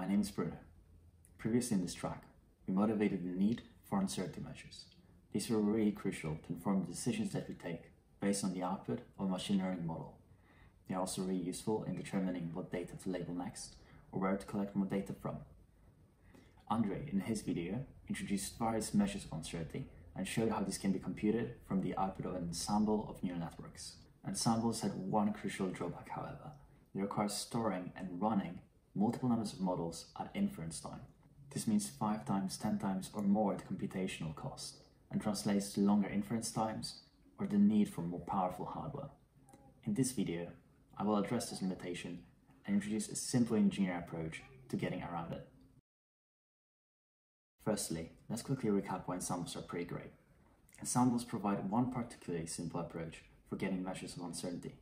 My name is Bruno. Previously in this track, we motivated the need for uncertainty measures. These were really crucial to inform the decisions that we take based on the output of a machine learning model. They are also really useful in determining what data to label next or where to collect more data from. Andrei, in his video, introduced various measures of uncertainty and showed how this can be computed from the output of an ensemble of neural networks. Ensembles had one crucial drawback, however. They require storing and running multiple numbers of models at inference time. This means 5 times, 10 times or more the computational cost, and translates to longer inference times or the need for more powerful hardware. In this video, I will address this limitation and introduce a simple engineering approach to getting around it. Firstly, let's quickly recap why ensembles are pretty great. Ensembles provide one particularly simple approach for getting measures of uncertainty.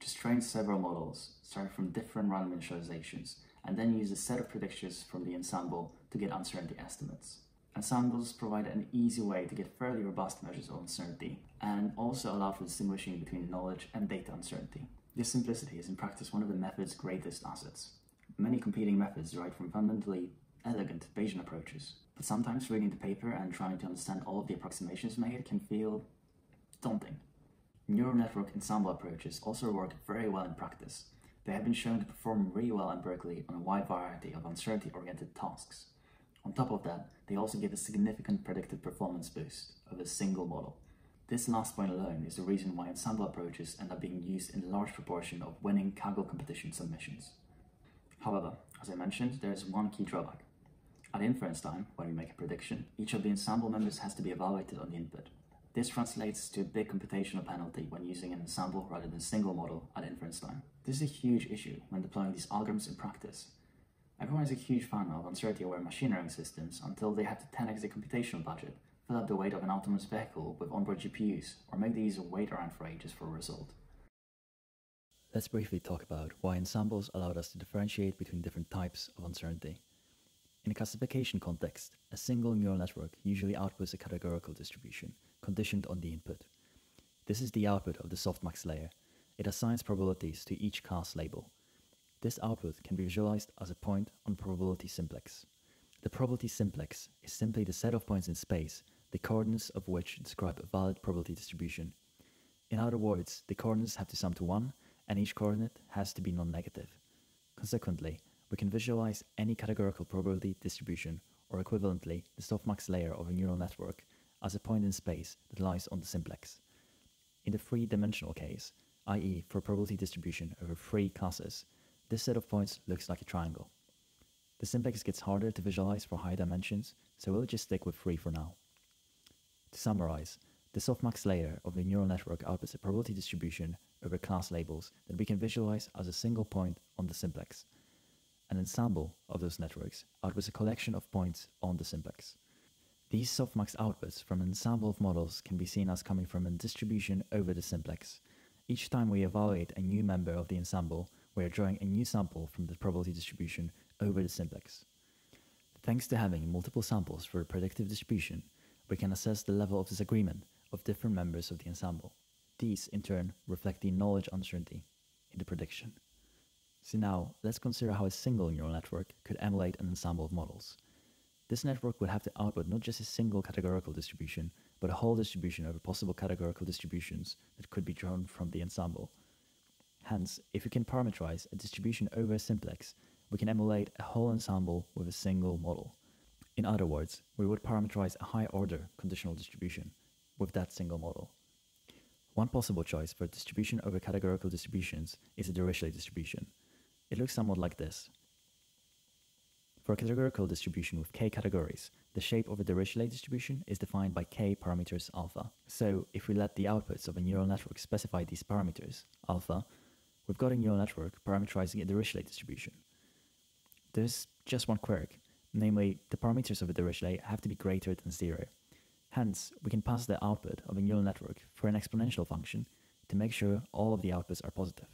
Just train several models, starting from different random initializations, and then use a set of predictions from the ensemble to get uncertainty estimates. Ensembles provide an easy way to get fairly robust measures of uncertainty, and also allow for distinguishing between knowledge and data uncertainty. This simplicity is in practice one of the method's greatest assets. Many competing methods derive from fundamentally elegant Bayesian approaches, but sometimes reading the paper and trying to understand all of the approximations made can feel daunting. Neural network ensemble approaches also work very well in practice. They have been shown to perform really well empirically on a wide variety of uncertainty-oriented tasks. On top of that, they also give a significant predictive performance boost of a single model. This last point alone is the reason why ensemble approaches end up being used in a large proportion of winning Kaggle competition submissions. However, as I mentioned, there is one key drawback. At inference time, when we make a prediction, each of the ensemble members has to be evaluated on the input. This translates to a big computational penalty when using an ensemble rather than a single model at inference time. This is a huge issue when deploying these algorithms in practice. Everyone is a huge fan of uncertainty-aware machine learning systems until they have to 10x the computational budget, fill up the weight of an autonomous vehicle with onboard GPUs, or make the user wait around for ages for a result. Let's briefly talk about why ensembles allowed us to differentiate between different types of uncertainty. In a classification context, a single neural network usually outputs a categorical distribution, conditioned on the input. This is the output of the softmax layer. It assigns probabilities to each class label. This output can be visualized as a point on probability simplex. The probability simplex is simply the set of points in space, the coordinates of which describe a valid probability distribution. In other words, the coordinates have to sum to 1, and each coordinate has to be non-negative. Consequently, we can visualize any categorical probability distribution, or equivalently, the softmax layer of a neural network, as a point in space that lies on the simplex. In the three-dimensional case, i.e. for probability distribution over 3 classes, this set of points looks like a triangle. The simplex gets harder to visualize for higher dimensions, so we'll just stick with 3 for now. To summarize, the softmax layer of the neural network outputs a probability distribution over class labels that we can visualize as a single point on the simplex. An ensemble of those networks outputs a collection of points on the simplex. These softmax outputs from an ensemble of models can be seen as coming from a distribution over the simplex. Each time we evaluate a new member of the ensemble, we are drawing a new sample from the probability distribution over the simplex. Thanks to having multiple samples for a predictive distribution, we can assess the level of disagreement of different members of the ensemble. These, in turn, reflect the knowledge uncertainty in the prediction. So now, let's consider how a single neural network could emulate an ensemble of models. This network would have to output not just a single categorical distribution, but a whole distribution over possible categorical distributions that could be drawn from the ensemble. Hence, if we can parameterize a distribution over a simplex, we can emulate a whole ensemble with a single model. In other words, we would parameterize a high-order conditional distribution with that single model. One possible choice for a distribution over categorical distributions is a Dirichlet distribution. It looks somewhat like this. For a categorical distribution with k categories, the shape of a Dirichlet distribution is defined by k parameters alpha. So if we let the outputs of a neural network specify these parameters, alpha, we've got a neural network parameterizing a Dirichlet distribution. There's just one quirk, namely the parameters of a Dirichlet have to be greater than 0. Hence, we can pass the output of a neural network for an exponential function to make sure all of the outputs are positive.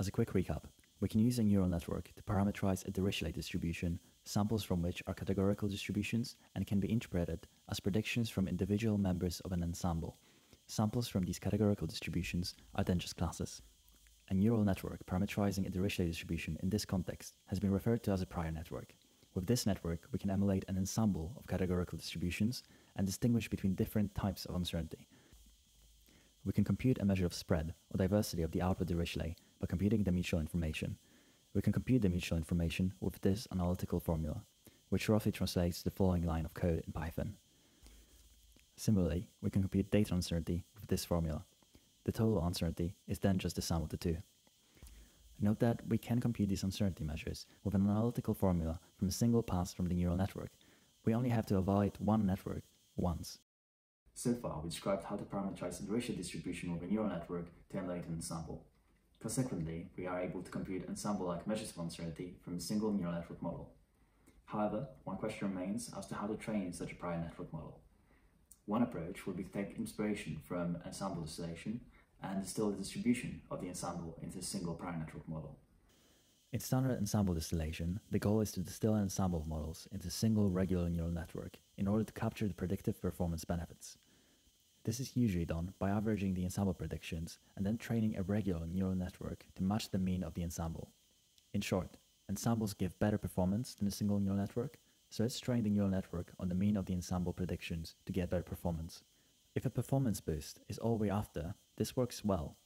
As a quick recap, we can use a neural network to parameterize a Dirichlet distribution, samples from which are categorical distributions and can be interpreted as predictions from individual members of an ensemble. Samples from these categorical distributions are then just classes. A neural network parameterizing a Dirichlet distribution in this context has been referred to as a prior network. With this network, we can emulate an ensemble of categorical distributions and distinguish between different types of uncertainty. We can compute a measure of spread or diversity of the output Dirichlet by computing the mutual information. We can compute the mutual information with this analytical formula, which roughly translates to the following line of code in Python. Similarly, we can compute data uncertainty with this formula. The total uncertainty is then just the sum of the two. Note that we can compute these uncertainty measures with an analytical formula from a single pass from the neural network. We only have to evaluate one network once. So far, we described how to parameterize the Dirichlet distribution of a neural network to emulate an ensemble. Consequently, we are able to compute ensemble-like measures of uncertainty from a single neural network model. However, one question remains as to how to train such a prior network model. One approach would be to take inspiration from ensemble distillation and distill the distribution of the ensemble into a single prior network model. In standard ensemble distillation, the goal is to distill an ensemble of models into a single regular neural network in order to capture the predictive performance benefits. This is usually done by averaging the ensemble predictions and then training a regular neural network to match the mean of the ensemble. In short, ensembles give better performance than a single neural network, so let's train the neural network on the mean of the ensemble predictions to get better performance. If a performance boost is all we're after, this works well.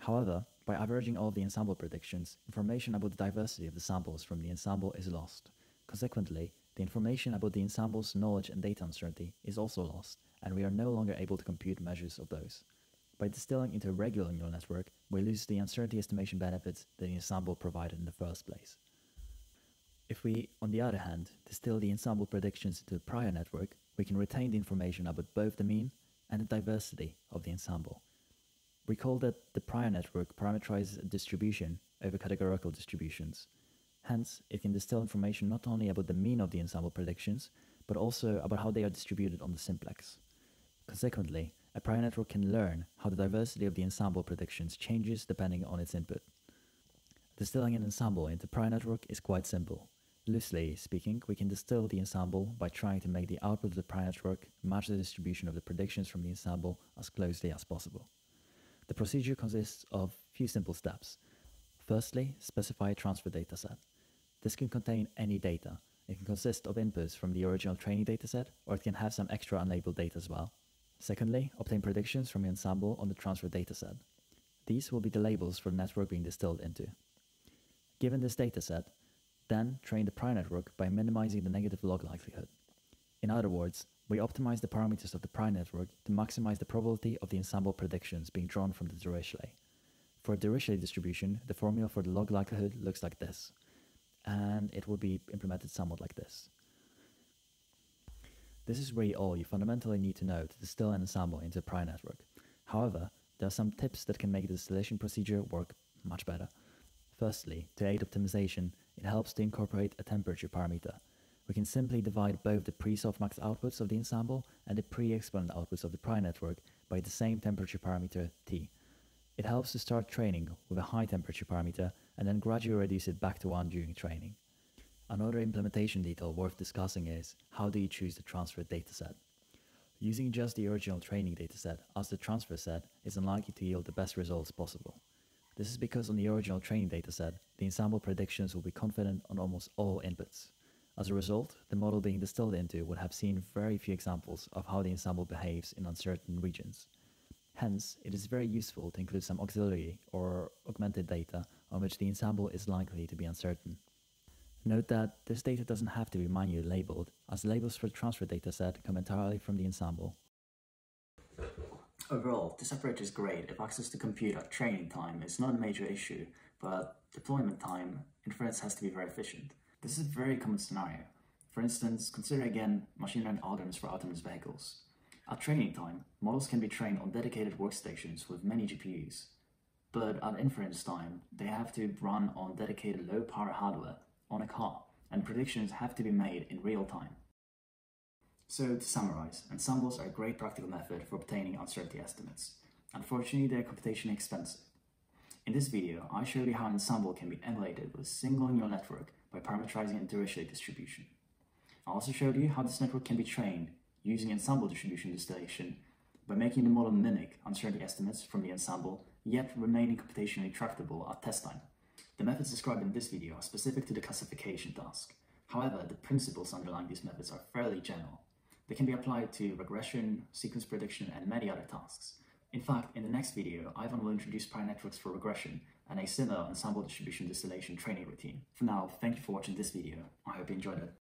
However, by averaging all the ensemble predictions, information about the diversity of the samples from the ensemble is lost. Consequently, the information about the ensemble's knowledge and data uncertainty is also lost, and we are no longer able to compute measures of those. By distilling into a regular neural network, we lose the uncertainty estimation benefits that the ensemble provided in the first place. If we, on the other hand, distill the ensemble predictions into a prior network, we can retain the information about both the mean and the diversity of the ensemble. Recall that the prior network parameterizes a distribution over categorical distributions. Hence, it can distill information not only about the mean of the ensemble predictions, but also about how they are distributed on the simplex. Consequently, a prior network can learn how the diversity of the ensemble predictions changes depending on its input. Distilling an ensemble into prior network is quite simple. Loosely speaking, we can distill the ensemble by trying to make the output of the prior network match the distribution of the predictions from the ensemble as closely as possible. The procedure consists of a few simple steps. Firstly, specify a transfer dataset. This can contain any data. It can consist of inputs from the original training dataset, or it can have some extra unlabeled data as well. Secondly, obtain predictions from the ensemble on the transfer dataset. These will be the labels for the network being distilled into. Given this dataset, then train the prior network by minimizing the negative log likelihood. In other words, we optimize the parameters of the prior network to maximize the probability of the ensemble predictions being drawn from the Dirichlet. For a Dirichlet distribution, the formula for the log likelihood looks like this, and it will be implemented somewhat like this. This is really all you fundamentally need to know to distill an ensemble into a prior network. However, there are some tips that can make the distillation procedure work much better. Firstly, to aid optimization, it helps to incorporate a temperature parameter. We can simply divide both the pre-softmax outputs of the ensemble and the pre-exponent outputs of the prior network by the same temperature parameter T. It helps to start training with a high temperature parameter and then gradually reduce it back to 1 during training. Another implementation detail worth discussing is, how do you choose the transfer dataset? Using just the original training dataset as the transfer set is unlikely to yield the best results possible. This is because on the original training dataset, the ensemble predictions will be confident on almost all inputs. As a result, the model being distilled into would have seen very few examples of how the ensemble behaves in uncertain regions. Hence, it is very useful to include some auxiliary or augmented data on which the ensemble is likely to be uncertain. Note that this data doesn't have to be manually labeled, as labels for the transfer dataset come entirely from the ensemble. Overall, this approach is great if access to compute at training time is not a major issue, but deployment time, inference has to be very efficient. This is a very common scenario. For instance, consider again machine learning algorithms for autonomous vehicles. At training time, models can be trained on dedicated workstations with many GPUs, but at inference time, they have to run on dedicated low-power hardware on a car, and predictions have to be made in real time. So, to summarize, ensembles are a great practical method for obtaining uncertainty estimates. Unfortunately, they are computationally expensive. In this video, I showed you how an ensemble can be emulated with a single neural network by parameterizing a Dirichlet distribution. I also showed you how this network can be trained using ensemble distribution distillation by making the model mimic uncertainty estimates from the ensemble yet remaining computationally tractable at test time. The methods described in this video are specific to the classification task. However, the principles underlying these methods are fairly general. They can be applied to regression, sequence prediction, and many other tasks. In fact, in the next video, Ivan will introduce prior networks for regression and a similar ensemble distribution distillation training routine. For now, thank you for watching this video. I hope you enjoyed it.